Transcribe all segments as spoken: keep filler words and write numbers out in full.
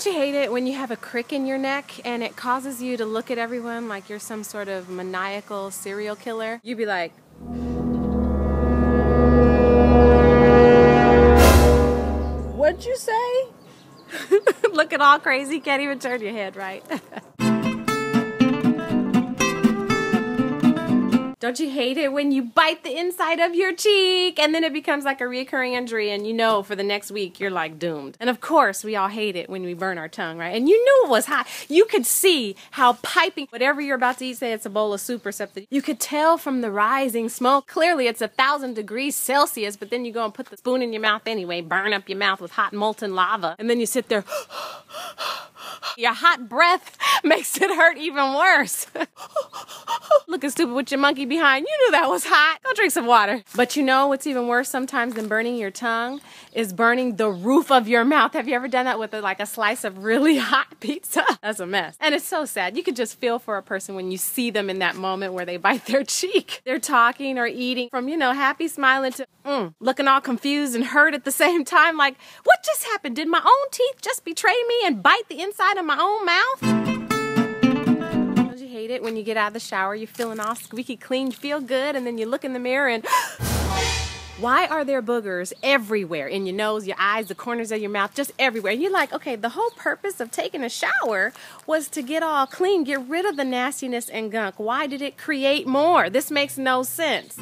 Don't you hate it when you have a crick in your neck and it causes you to look at everyone like you're some sort of maniacal serial killer? You'd be like... What'd you say? Looking all crazy, can't even turn your head right. Don't you hate it when you bite the inside of your cheek and then it becomes like a reoccurring injury and you know for the next week you're like doomed? And of course we all hate it when we burn our tongue, right? And you knew it was hot. You could see how piping whatever you're about to eat, say it's a bowl of soup or something, you could tell from the rising smoke. Clearly it's a thousand degrees Celsius, but then you go and put the spoon in your mouth anyway, burn up your mouth with hot molten lava, and then you sit there. Your hot breath makes it hurt even worse. Looking stupid with your monkey behind. You knew that was hot. Go drink some water. But you know what's even worse sometimes than burning your tongue is burning the roof of your mouth. Have you ever done that with a, like a slice of really hot pizza? That's a mess. And it's so sad. You could just feel for a person when you see them in that moment where they bite their cheek. They're talking or eating from, you know, happy smiling to mm, looking all confused and hurt at the same time. Like, what just happened? Did my own teeth just betray me and bite the inside of my own mouth? Hate it when you get out of the shower, you're feeling all squeaky clean, you feel good, and then you look in the mirror and why are there boogers everywhere? In your nose, your eyes, the corners of your mouth, just everywhere. And you're like, okay, the whole purpose of taking a shower was to get all clean, get rid of the nastiness and gunk. Why did it create more? This makes no sense.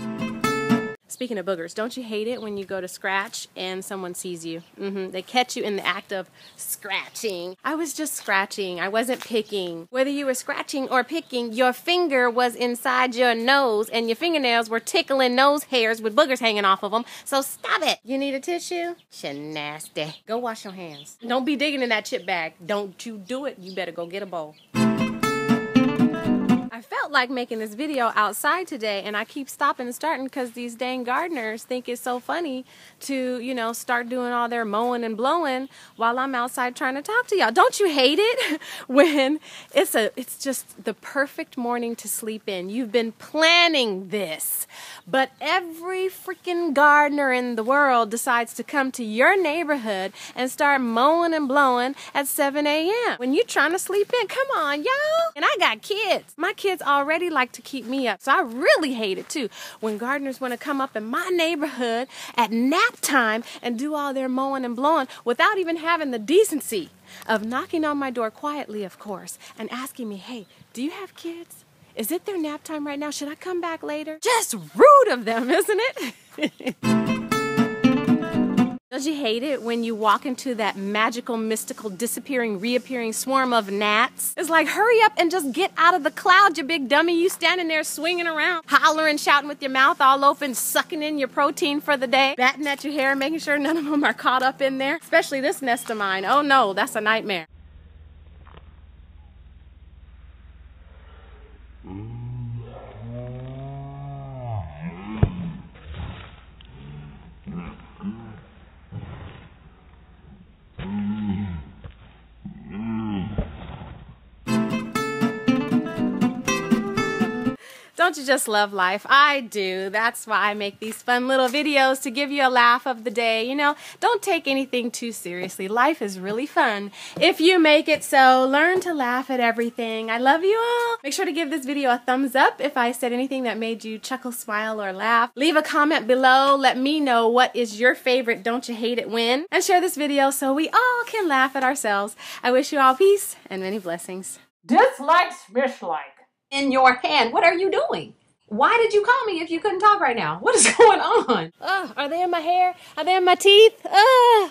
Speaking of boogers, don't you hate it when you go to scratch and someone sees you? Mm-hmm. They catch you in the act of scratching. I was just scratching. I wasn't picking. Whether you were scratching or picking, your finger was inside your nose and your fingernails were tickling nose hairs with boogers hanging off of them. So stop it. You need a tissue? You're nasty. Go wash your hands. Don't be digging in that chip bag. Don't you do it. You better go get a bowl. I felt like making this video outside today, and I keep stopping and starting because these dang gardeners think it's so funny to, you know, start doing all their mowing and blowing while I'm outside trying to talk to y'all. Don't you hate it when it's a it's just the perfect morning to sleep in? You've been planning this, but every freaking gardener in the world decides to come to your neighborhood and start mowing and blowing at seven A M when you're trying to sleep in. Come on, y'all. And I got kids. My kids Kids already like to keep me up, so I really hate it too when gardeners want to come up in my neighborhood at nap time and do all their mowing and blowing without even having the decency of knocking on my door quietly, of course, and asking me, hey, do you have kids? Is it their nap time right now? Should I come back later? Just rude of them, isn't it? Don't you hate it when you walk into that magical, mystical, disappearing, reappearing swarm of gnats? It's like, hurry up and just get out of the cloud, you big dummy. You standing there swinging around, hollering, shouting with your mouth all open, sucking in your protein for the day, batting at your hair, making sure none of them are caught up in there, especially this nest of mine. Oh no, that's a nightmare. Don't you just love life? I do. That's why I make these fun little videos to give you a laugh of the day. You know, don't take anything too seriously. Life is really fun if you make it so. Learn to laugh at everything. I love you all. Make sure to give this video a thumbs up if I said anything that made you chuckle, smile, or laugh. Leave a comment below. Let me know what is your favorite don't you hate it when. And share this video so we all can laugh at ourselves. I wish you all peace and many blessings. Dislikes, mislikes. In your hand. What are you doing? Why did you call me if you couldn't talk right now? What is going on? Uh, are they in my hair? Are they in my teeth? Uh.